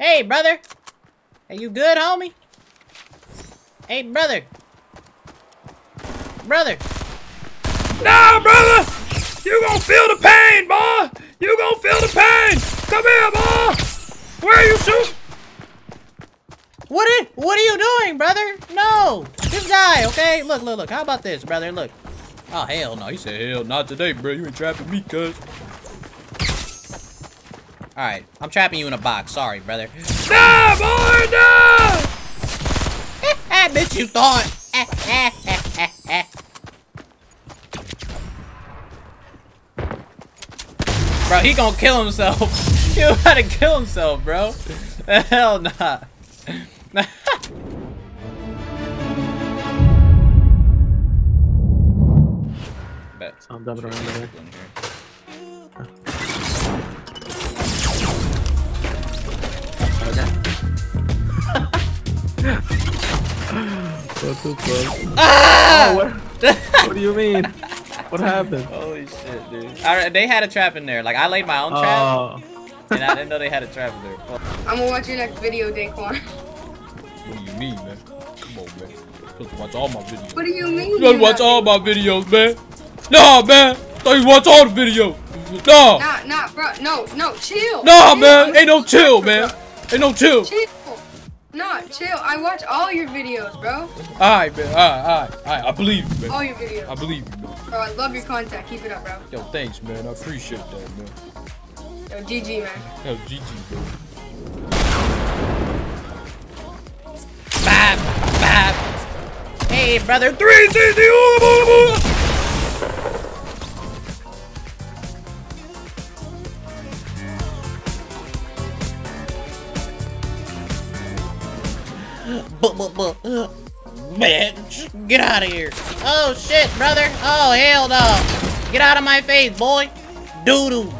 Hey, brother. Are you good, homie? Hey, brother. Brother. Nah, brother! You gonna feel the pain, boy! You gonna feel the pain! Come here, boy! Where are you shooting? What are you doing, brother? No! This guy, okay? Look, look, look. How about this, brother? Look. Oh, hell no. You said hell not today, bro. You ain't trapping me, cuz. Alright. I'm trapping you in a box. Sorry, brother. Nah, boy! Nah! I bet you thought. Bro, he gonna kill himself. He about to kill himself, bro. Hell nah. Bet. I'm dubbing around over there. Ah! Oh, what do you mean? What happened? Holy shit, dude. They had a trap in there. Like, I laid my own trap, and I didn't know they had a trap in there. I'm gonna watch your next video, Daequan. What do you mean, man? Come on, man. You're supposed to watch all my videos. What do you mean? You're supposed to watch all my videos, man. Nah, man. I thought you watch all the videos. Nah. Nah, bro. No, chill. Nah, man. Ain't no chill, man. Ain't no chill. Chill. Nah, chill. I watch all your videos, bro. Alright, man. Alright. I believe you, man. All your videos. I believe you, man. Bro, I love your content. Keep it up, bro. Yo, thanks, man. I appreciate that, man. Yo, GG, man. Yo, GG, bro. Bam! Bam! Hey, brother. 360! Bitch, get out of here. Oh, shit, brother. Oh, hell no. Get out of my face, boy. Doo-doo.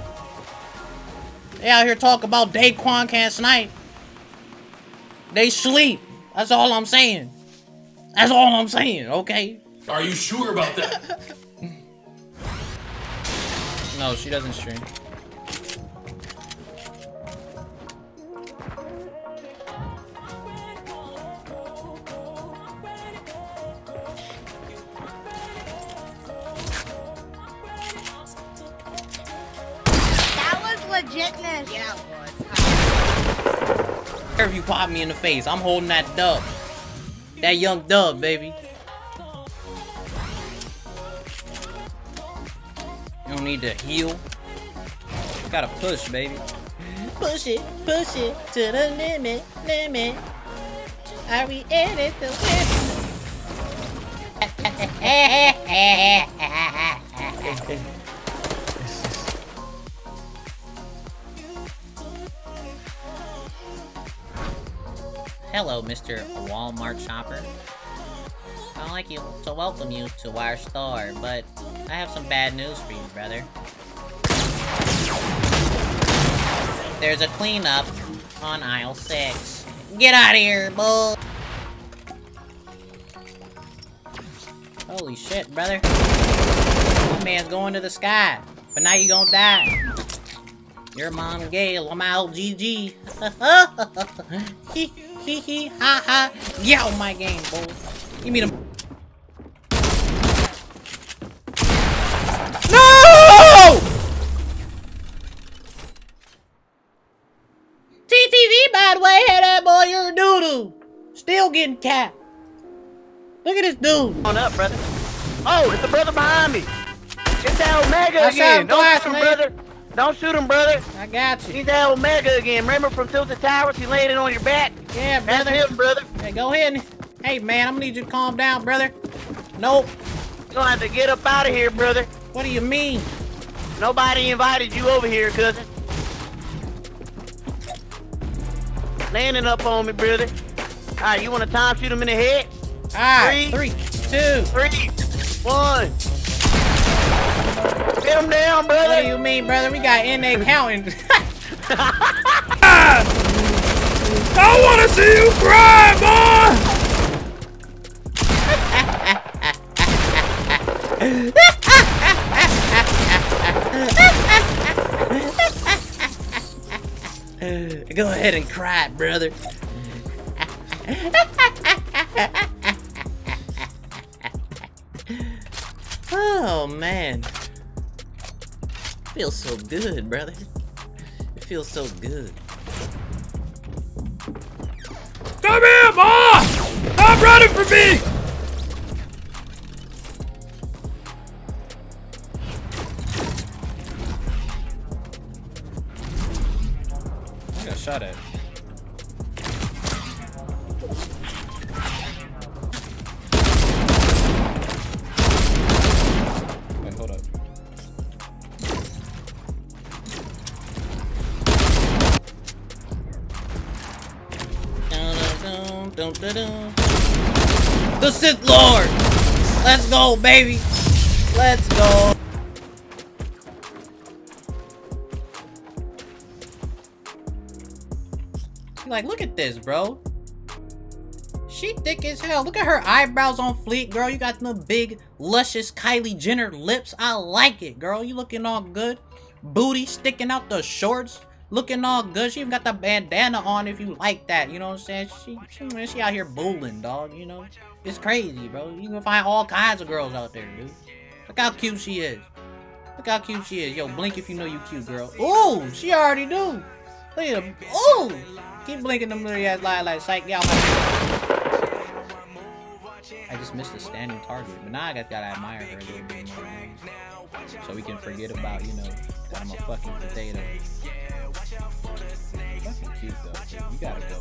They out here talking about Daequan can't snipe. They sleep. That's all I'm saying. That's all I'm saying, okay? Are you sure about that? No, she doesn't stream. Legitness. Yeah, boy. If you pop me in the face, I'm holding that dub. That young dub, baby. You don't need to heal. You gotta push, baby. Push it to the limit, limit. Are we in it to win? Hello, Mr. Walmart shopper. I'd like you to welcome you to our store, but I have some bad news for you, brother. There's a cleanup on aisle 6. Get out of here, bull! Holy shit, brother. That man's going to the sky, but now you gonna die. Your mom gay, Lamal GG. Hee hee ha ha. Get out of my game, boy. Give me the. No! TTV, by the way, hey, that boy, you're a doo-doo. Still getting capped. Look at this dude. On up, brother. Oh, it's the brother behind me. It's that Omega again. Don't shoot him, brother. Don't shoot him, brother. I got you. He's that Omega again. Remember from Tilted Towers? He laid it on your back. Yeah, brother. That's him, brother. Hey, go ahead. Hey, man, I'm gonna need you to calm down, brother. Nope. You're gonna have to get up out of here, brother. What do you mean? Nobody invited you over here, cousin. Landing up on me, brother. All right, you wanna time shoot him in the head? All right. Three, two, one. Get him down, brother. What do you mean, brother? We got NA counting. I want to see you cry, boy. Go ahead and cry, brother. Oh man, feels so good, brother. It feels so good. Come here, Ma! I'm running for me! I got shot at. The Sith Lord! Let's go, baby! Let's go! Like, look at this, bro. She thick as hell. Look at her eyebrows on fleek, girl. You got them big, luscious Kylie Jenner lips. I like it, girl. You looking all good. Booty sticking out the shorts. Looking all good. She even got the bandana on if you like that. You know what I'm saying? She out here bowling, dog. You know? It's crazy, bro. You can find all kinds of girls out there, dude. Look how cute she is. Look how cute she is. Yo, blink if you know you cute, girl. Ooh, she already do. Look at her. Ooh! Keep blinking them little ass lies like psych. Yeah, I just missed a standing target. But now I gotta admire her a little bit more. So we can forget about, you know, that I'm a fucking potato. Fucking cute though, dude. You gotta go.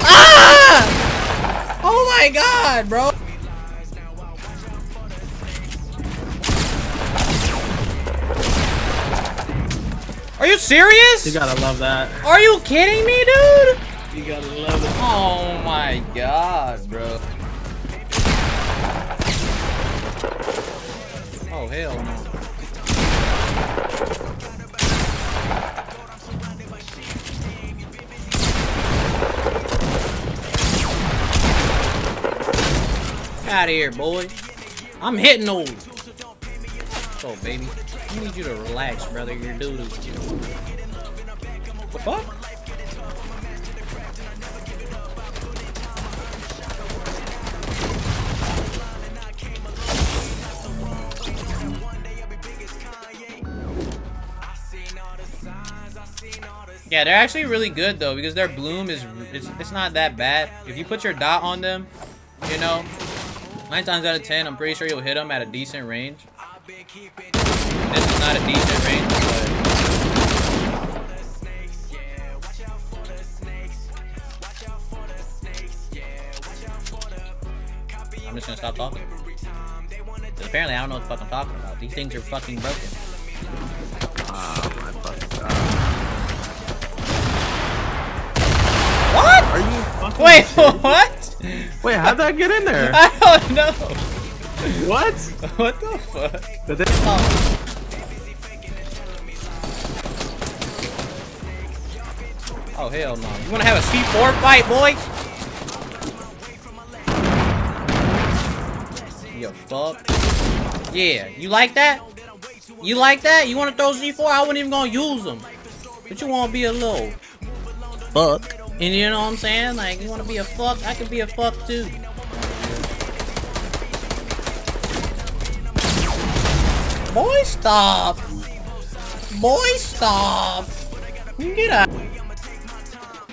Ah! Oh my god, bro! Are you serious? You gotta love that. Are you kidding me, dude? You gotta love it. Oh my god, bro. Oh hell no. Out of here, boy. I'm hitting those. So, baby, I need you to relax, brother. Your dude is. The fuck? Yeah, they're actually really good though because their bloom is—it's not that bad. If you put your dot on them, you know. 9 times out of 10, I'm pretty sure you'll hit them at a decent range. This is not a decent range, but... I'm just gonna stop talking. Because apparently I don't know what the fuck I'm talking about. These things are fucking broken. Oh my fucking god. What? Are you fucking Wait, serious? What? Wait, how'd that get in there? I don't know. What? What the fuck? Did they Oh hell no. You wanna have a C4 fight, boy? Yo, fuck. Yeah, you like that? You like that? You wanna throw C4? I wasn't even gonna use them. But you wanna be a little fuck. And you know what I'm saying? Like, you want to be a fuck? I could be a fuck too. Boy, stop. Boy, stop. Get out.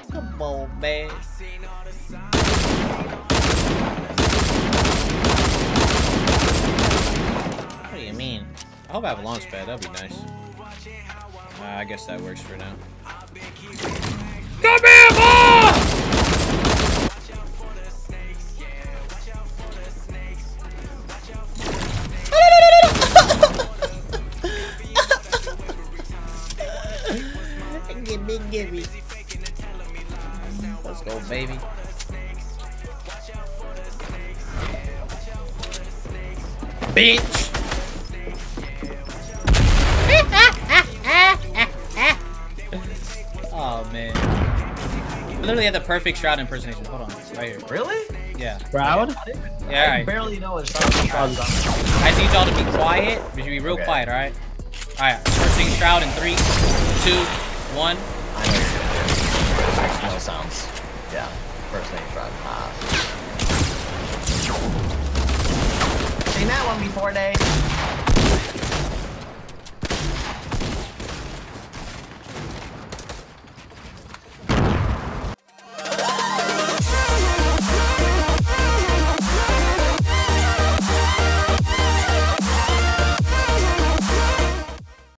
Come on, man. What do you mean? I hope I have a launch pad. That'd be nice. I guess that works for now. Come here, boy! Gimme, gimme. Let's go, baby. Bitch! Oh, man. I literally had the perfect Shroud impersonation. Hold on, right here. Really? Yeah. Shroud? Yeah, I barely know what Shroud is. I need y'all to be quiet. We should be real quiet, alright? Alright, bursting Shroud in 3, 2, 1. I know sounds. Yeah, bursting Shroud. Seen that one before, Dave.